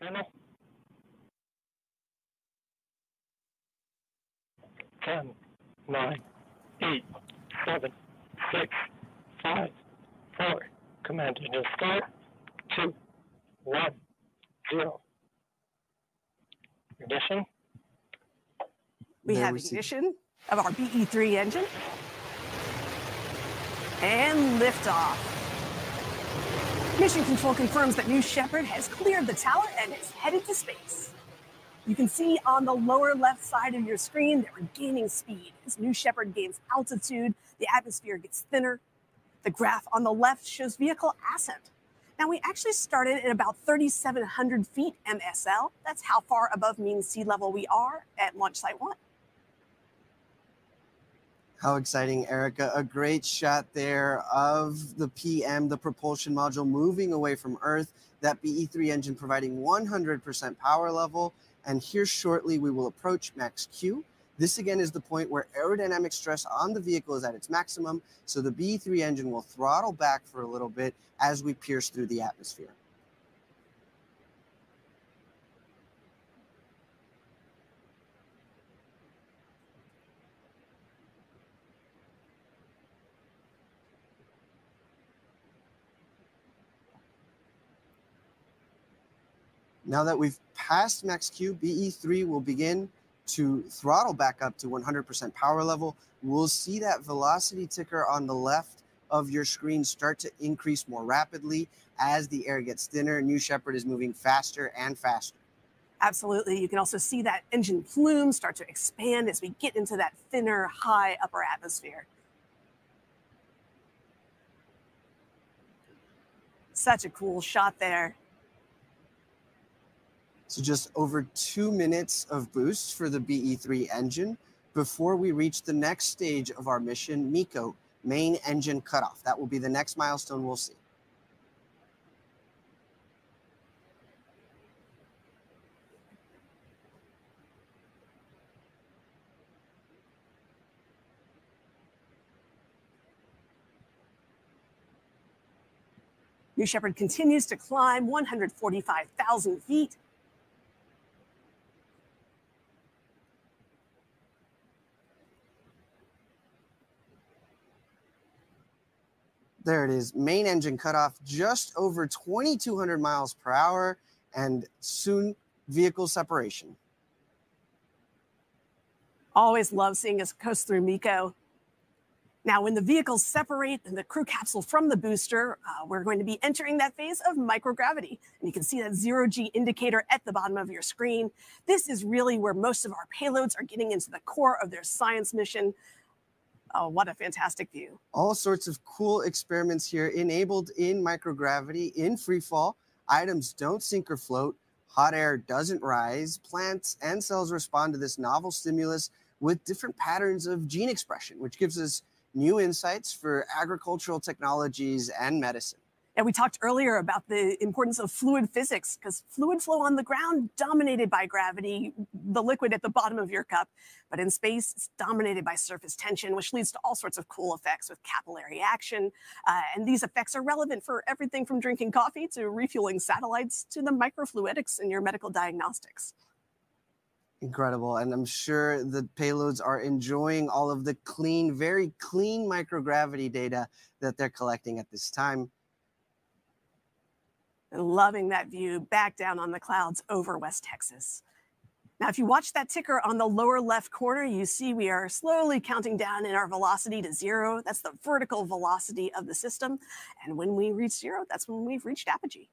Internal. Ten, 9, 8, 7, 6, 5, 4. Command engine start. 2, 1, 0. Ignition. We have ignition of our BE-3 engine. And liftoff. Mission control confirms that New Shepard has cleared the tower and is headed to space. You can see on the lower left side of your screen that we're gaining speed. As New Shepard gains altitude, the atmosphere gets thinner. The graph on the left shows vehicle ascent. Now, we actually started at about 3,700 feet MSL. That's how far above mean sea level we are at Launch Site 1. How exciting, Erica. A great shot there of the PM, the propulsion module, moving away from Earth, that BE-3 engine providing 100% power level. And here shortly, we will approach Max Q. This again is the point where aerodynamic stress on the vehicle is at its maximum. So the BE-3 engine will throttle back for a little bit as we pierce through the atmosphere. Now that we've passed Max Q, BE-3 will begin to throttle back up to 100% power level. We'll see that velocity ticker on the left of your screen start to increase more rapidly as the air gets thinner. New Shepard is moving faster and faster. Absolutely. You can also see that engine plume start to expand as we get into that thinner, high upper atmosphere. Such a cool shot there. So just over 2 minutes of boost for the BE-3 engine before we reach the next stage of our mission, MECO, main engine cutoff. That will be the next milestone we'll see. New Shepard continues to climb 145,000 feet. There it is, main engine cutoff, just over 2,200 miles per hour, and soon vehicle separation. Always love seeing us coast through MECO. Now, when the vehicles separate and the crew capsule from the booster, we're going to be entering that phase of microgravity. And you can see that 0G indicator at the bottom of your screen. This is really where most of our payloads are getting into the core of their science mission. Oh, what a fantastic view. All sorts of cool experiments here enabled in microgravity, in free fall. Items don't sink or float. Hot air doesn't rise. Plants and cells respond to this novel stimulus with different patterns of gene expression, which gives us new insights for agricultural technologies and medicine. And we talked earlier about the importance of fluid physics, because fluid flow on the ground dominated by gravity, the liquid at the bottom of your cup. But in space, it's dominated by surface tension, which leads to all sorts of cool effects with capillary action. And these effects are relevant for everything from drinking coffee to refueling satellites to the microfluidics in your medical diagnostics. Incredible. And I'm sure the payloads are enjoying all of the clean, very clean microgravity data that they're collecting at this time. And loving that view back down on the clouds over West Texas. Now, if you watch that ticker on the lower left corner, you see we are slowly counting down in our velocity to 0. That's the vertical velocity of the system. And when we reach 0, that's when we've reached apogee.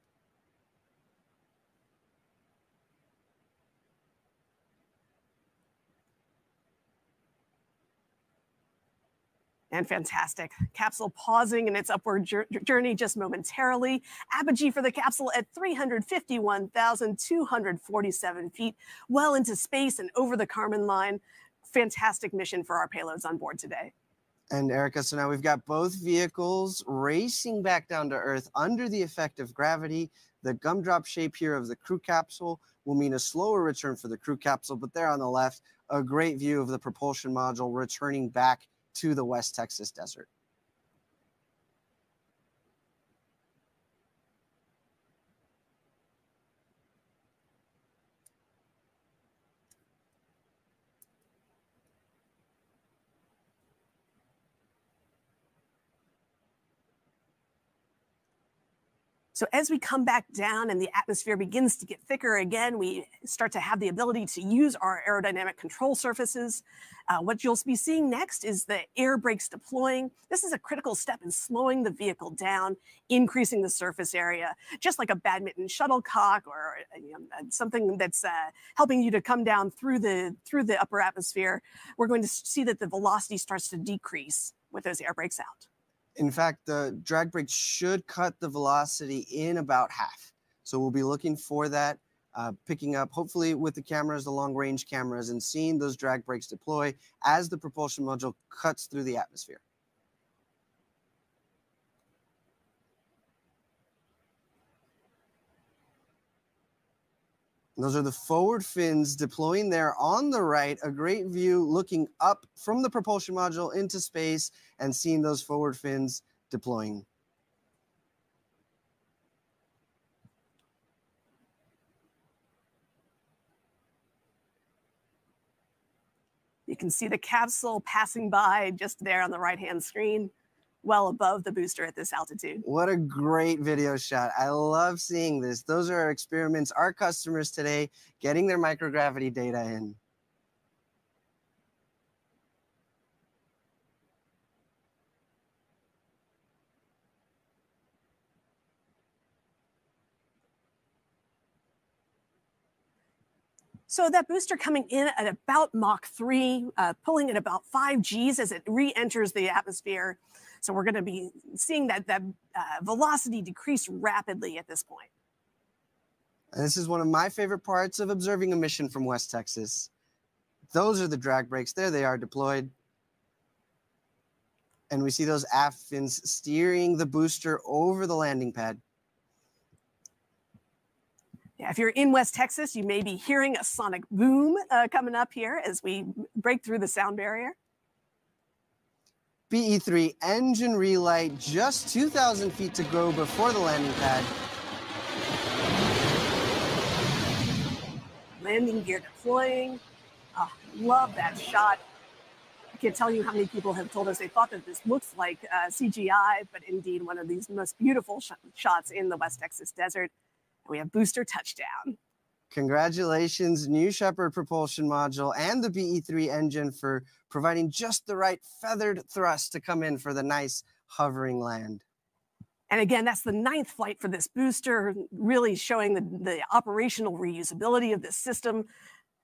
And fantastic. Capsule pausing in its upward journey just momentarily. Apogee for the capsule at 351,247 feet, well into space and over the Karman line. Fantastic mission for our payloads on board today. And Erica, so now we've got both vehicles racing back down to Earth under the effect of gravity. The gumdrop shape here of the crew capsule will mean a slower return for the crew capsule, but there on the left, a great view of the propulsion module returning back to the West Texas desert. So as we come back down and the atmosphere begins to get thicker again, we start to have the ability to use our aerodynamic control surfaces. What you'll be seeing next is the air brakes deploying. This is a critical step in slowing the vehicle down, increasing the surface area, just like a badminton shuttlecock or something that's helping you to come down through the upper atmosphere. We're going to see that the velocity starts to decrease with those air brakes out. In fact, the drag brake should cut the velocity in about half. So we'll be looking for that, picking up, hopefully with the cameras, the long range cameras, and seeing those drag brakes deploy as the propulsion module cuts through the atmosphere. And those are the forward fins deploying there on the right, a great view looking up from the propulsion module into space and seeing those forward fins deploying. You can see the capsule passing by just there on the right-hand screen, well above the booster at this altitude. What a great video shot. I love seeing this. Those are our experiments, our customers today, getting their microgravity data in. So that booster coming in at about Mach 3, pulling at about 5 Gs as it re-enters the atmosphere. So we're going to be seeing that velocity decrease rapidly at this point. And this is one of my favorite parts of observing a mission from West Texas. Those are the drag brakes. There they are deployed. And we see those aft fins steering the booster over the landing pad. Yeah, if you're in West Texas, you may be hearing a sonic boom coming up here as we break through the sound barrier. BE-3 engine relight, just 2,000 feet to go before the landing pad. Landing gear deploying. Oh, love that shot. I can't tell you how many people have told us they thought that this looks like CGI, but indeed one of these most beautiful shots in the West Texas desert. We have booster touchdown. Congratulations, New Shepard propulsion module and the BE-3 engine for providing just the right feathered thrust to come in for the nice hovering land. And again, that's the 9th flight for this booster, really showing the operational reusability of this system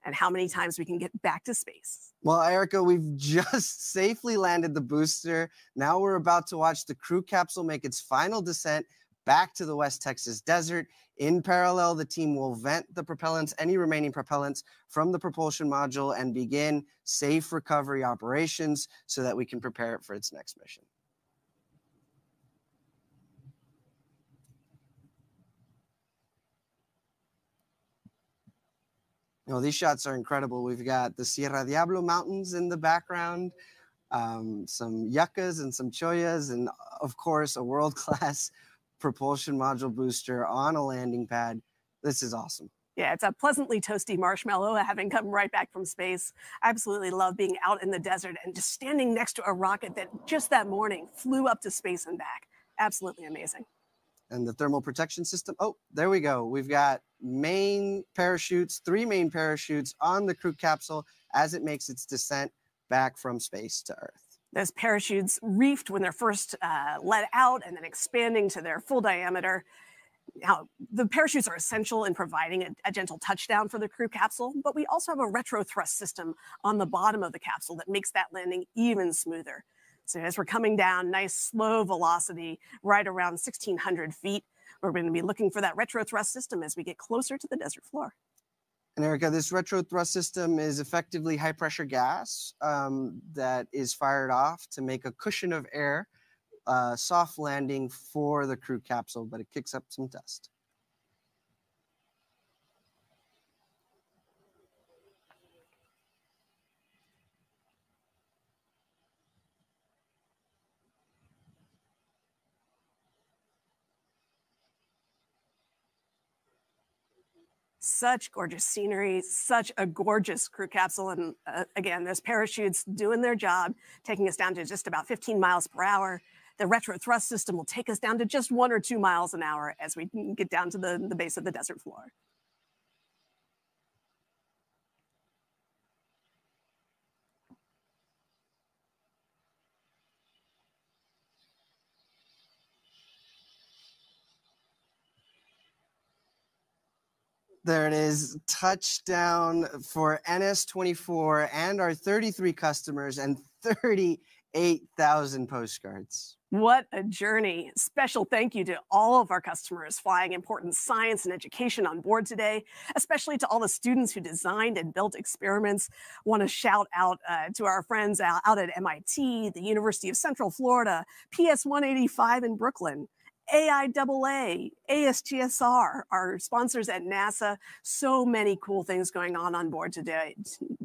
and how many times we can get back to space. Well, Erica, we've just safely landed the booster. Now we're about to watch the crew capsule make its final descent back to the West Texas desert. In parallel, the team will vent the propellants, any remaining propellants from the propulsion module, and begin safe recovery operations so that we can prepare it for its next mission. Now, these shots are incredible. We've got the Sierra Diablo mountains in the background, some yuccas and some choyas, and of course, a world-class propulsion module booster on a landing pad. This is awesome. Yeah, it's a pleasantly toasty marshmallow having come right back from space. I absolutely love being out in the desert and just standing next to a rocket that just that morning flew up to space and back. Absolutely amazing. And the thermal protection system. Oh, there we go. We've got main parachutes, 3 main parachutes on the crew capsule as it makes its descent back from space to Earth. Those parachutes reefed when they're first let out and then expanding to their full diameter. Now, the parachutes are essential in providing a gentle touchdown for the crew capsule, but we also have a retro thrust system on the bottom of the capsule that makes that landing even smoother. So as we're coming down, nice slow velocity right around 1,600 feet. We're going to be looking for that retro thrust system as we get closer to the desert floor. And Erica, this retro thrust system is effectively high pressure gas that is fired off to make a cushion of air, soft landing for the crew capsule, but it kicks up some dust. Such gorgeous scenery, such a gorgeous crew capsule. And again, those parachutes doing their job, taking us down to just about 15 miles per hour. the retro thrust system will take us down to just 1 or 2 miles an hour as we get down to the base of the desert floor. There it is, touchdown for NS24 and our 33 customers and 38,000 postcards. What a journey. Special thank you to all of our customers flying important science and education on board today, especially to all the students who designed and built experiments. Want to shout out to our friends out at MIT, the University of Central Florida, PS 185 in Brooklyn, AIAA, ASGSR, our sponsors at NASA. So many cool things going on board today,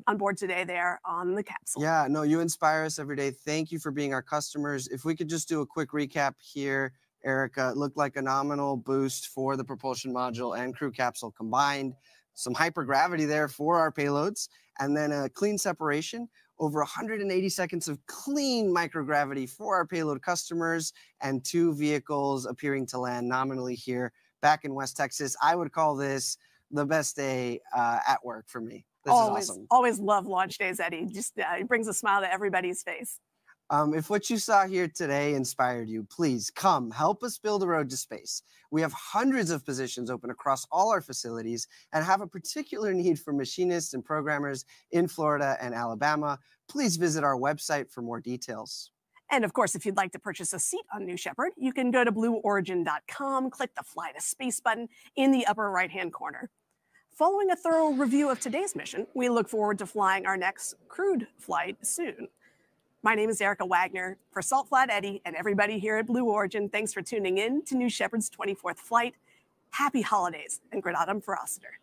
there on the capsule. Yeah, no, you inspire us every day. Thank you for being our customers. If we could just do a quick recap here, Erica, it looked like a nominal boost for the propulsion module and crew capsule combined, some hypergravity there for our payloads, and then a clean separation. Over 180 seconds of clean microgravity for our payload customers, and 2 vehicles appearing to land nominally here back in West Texas. I would call this the best day at work for me. This always, is awesome. Always love launch days, Eddie. Just it brings a smile to everybody's face. If what you saw here today inspired you, please come help us build a road to space. We have hundreds of positions open across all our facilities and have a particular need for machinists and programmers in Florida and Alabama. Please visit our website for more details. And of course, if you'd like to purchase a seat on New Shepard, you can go to blueorigin.com, click the Fly to Space button in the upper right-hand corner. Following a thorough review of today's mission, we look forward to flying our next crewed flight soon. My name is Erica Wagner. For Salt Flat Eddie and everybody here at Blue Origin, thanks for tuning in to New Shepard's 24th flight. Happy holidays and Gradatum Feroriter.